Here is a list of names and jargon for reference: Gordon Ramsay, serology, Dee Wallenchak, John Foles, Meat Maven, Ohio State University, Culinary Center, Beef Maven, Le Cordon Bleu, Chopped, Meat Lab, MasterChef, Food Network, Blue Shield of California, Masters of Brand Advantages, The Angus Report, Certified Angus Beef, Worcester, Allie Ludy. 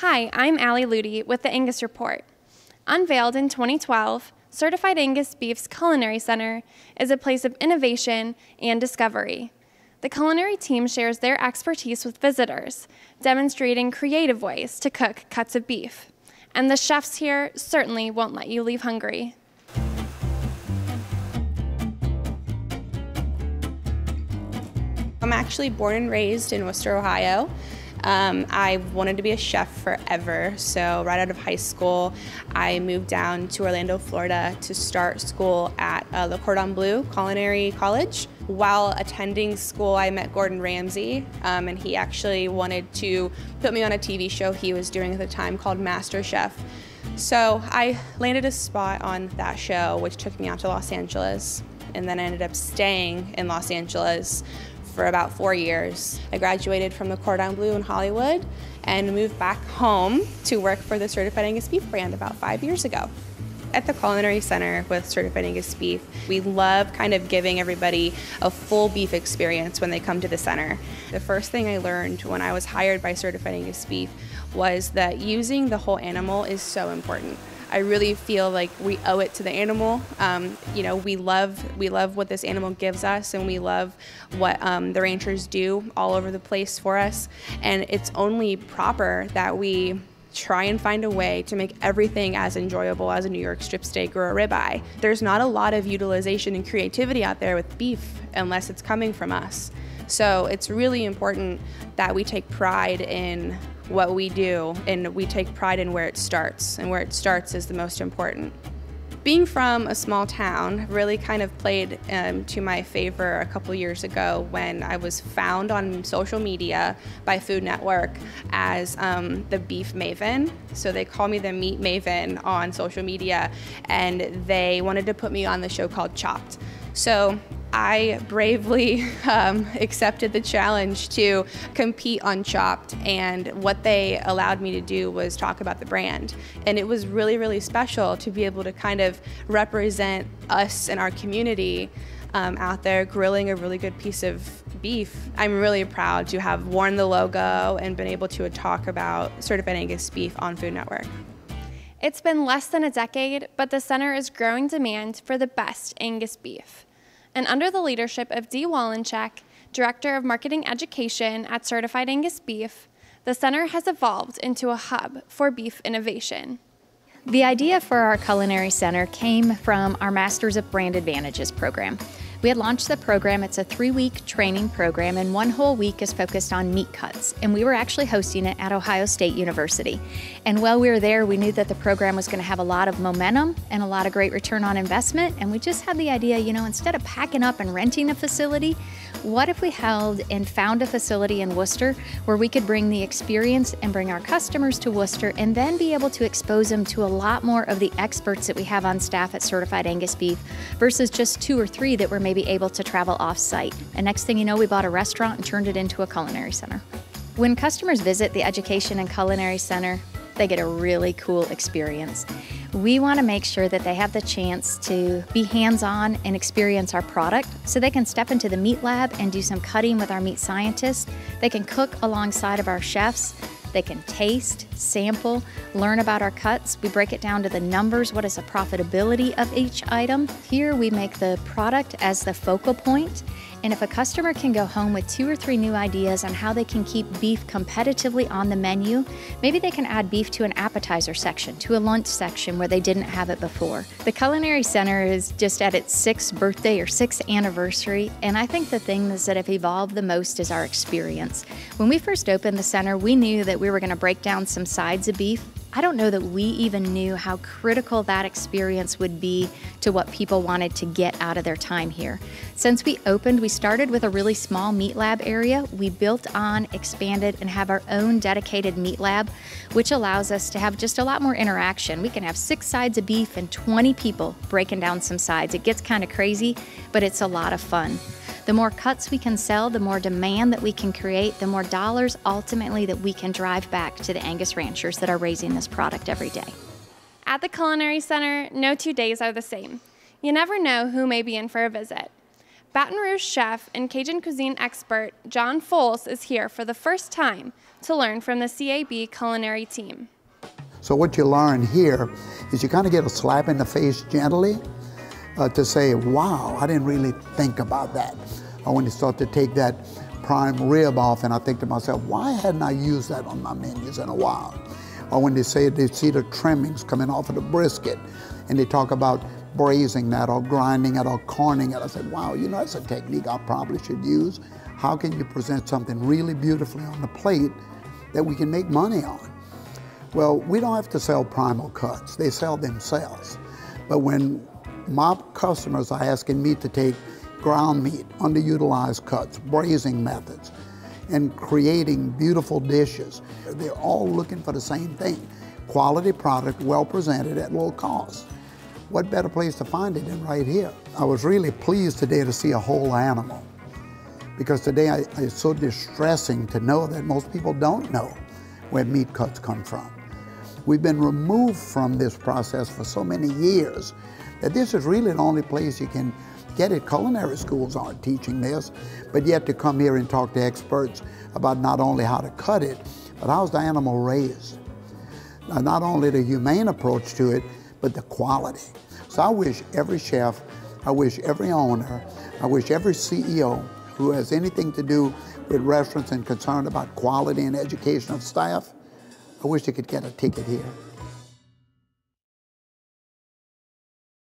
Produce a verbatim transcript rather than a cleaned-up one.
Hi, I'm Allie Ludy with the Angus Report. Unveiled in twenty twelve, Certified Angus Beef's Culinary Center is a place of innovation and discovery. The culinary team shares their expertise with visitors, demonstrating creative ways to cook cuts of beef. And the chefs here certainly won't let you leave hungry. I'm actually born and raised in Worcester, Ohio. Um, I wanted to be a chef forever, so right out of high school, I moved down to Orlando, Florida to start school at uh, Le Cordon Bleu Culinary College. While attending school, I met Gordon Ramsay, um, and he actually wanted to put me on a T V show he was doing at the time called MasterChef. So I landed a spot on that show, which took me out to Los Angeles, and then I ended up staying in Los Angeles for about four years. I graduated from the Cordon Bleu in Hollywood and moved back home to work for the Certified Angus Beef brand about five years ago. At the Culinary Center with Certified Angus Beef, we love kind of giving everybody a full beef experience when they come to the center. The first thing I learned when I was hired by Certified Angus Beef was that using the whole animal is so important. I really feel like we owe it to the animal. Um, you know, we love we love what this animal gives us, and we love what um, the ranchers do all over the place for us. And it's only proper that we try and find a way to make everything as enjoyable as a New York strip steak or a ribeye. There's not a lot of utilization and creativity out there with beef unless it's coming from us. So it's really important that we take pride in what we do, and we take pride in where it starts, and where it starts is the most important. Being from a small town really kind of played um, to my favor a couple years ago when I was found on social media by Food Network as um, the Beef Maven. So they call me the Meat Maven on social media, and they wanted to put me on the show called Chopped. So I bravely um, accepted the challenge to compete on Chopped, and what they allowed me to do was talk about the brand. And it was really, really special to be able to kind of represent us and our community um, out there grilling a really good piece of beef. I'm really proud to have worn the logo and been able to talk about Certified Angus Beef on Food Network. It's been less than a decade, but the center is growing demand for the best Angus beef. And under the leadership of Dee Wallenchak, Director of Marketing Education at Certified Angus Beef, the center has evolved into a hub for beef innovation. The idea for our Culinary Center came from our Masters of Brand Advantages program. We had launched the program. It's a three-week training program, and one whole week is focused on meat cuts. And we were actually hosting it at Ohio State University. And while we were there, we knew that the program was going to have a lot of momentum and a lot of great return on investment. And we just had the idea, you know, instead of packing up and renting a facility, what if we held and found a facility in Worcester where we could bring the experience and bring our customers to Worcester and then be able to expose them to a lot more of the experts that we have on staff at Certified Angus Beef versus just two or three that were maybe able to travel off-site. And next thing you know, we bought a restaurant and turned it into a culinary center. When customers visit the Education and Culinary Center, they get a really cool experience. We want to make sure that they have the chance to be hands-on and experience our product so they can step into the Meat Lab and do some cutting with our meat scientists. They can cook alongside of our chefs. They can taste, sample, learn about our cuts. We break it down to the numbers. What is the profitability of each item? Here we make the product as the focal point. And if a customer can go home with two or three new ideas on how they can keep beef competitively on the menu, maybe they can add beef to an appetizer section, to a lunch section where they didn't have it before. The Culinary Center is just at its sixth birthday or sixth anniversary, and I think the thing that's that have evolved the most is our experience. When we first opened the center, we knew that we were going to break down some sides of beef. I don't know that we even knew how critical that experience would be to what people wanted to get out of their time here. Since we opened, we started with a really small meat lab area. We built on, expanded, and have our own dedicated meat lab, which allows us to have just a lot more interaction. We can have six sides of beef and twenty people breaking down some sides. It gets kind of crazy, but it's a lot of fun. The more cuts we can sell, the more demand that we can create, the more dollars ultimately that we can drive back to the Angus ranchers that are raising this product every day. At the Culinary Center, no two days are the same. You never know who may be in for a visit. Baton Rouge chef and Cajun cuisine expert John Foles is here for the first time to learn from the C A B culinary team. So what you learn here is you kind of get a slap in the face gently uh, to say, wow, I didn't really think about that. I want to start to take that prime rib off, and I think to myself, why hadn't I used that on my menus in a while? Or when they say they see the trimmings coming off of the brisket, and they talk about braising that or grinding it or corning it. I said, wow, you know, that's a technique I probably should use. How can you present something really beautifully on the plate that we can make money on? Well, we don't have to sell primal cuts. They sell themselves. But when my customers are asking me to take ground meat, underutilized cuts, braising methods, and creating beautiful dishes, they're all looking for the same thing. Quality product, well presented at low cost. What better place to find it than right here? I was really pleased today to see a whole animal, because today I, it's so distressing to know that most people don't know where meat cuts come from. We've been removed from this process for so many years that this is really the only place you can get it. Culinary schools aren't teaching this, but yet to come here and talk to experts about not only how to cut it, but how's the animal raised. Now, not only the humane approach to it, but the quality. So I wish every chef, I wish every owner, I wish every C E O who has anything to do with restaurants and concerned about quality and education of staff, I wish they could get a ticket here.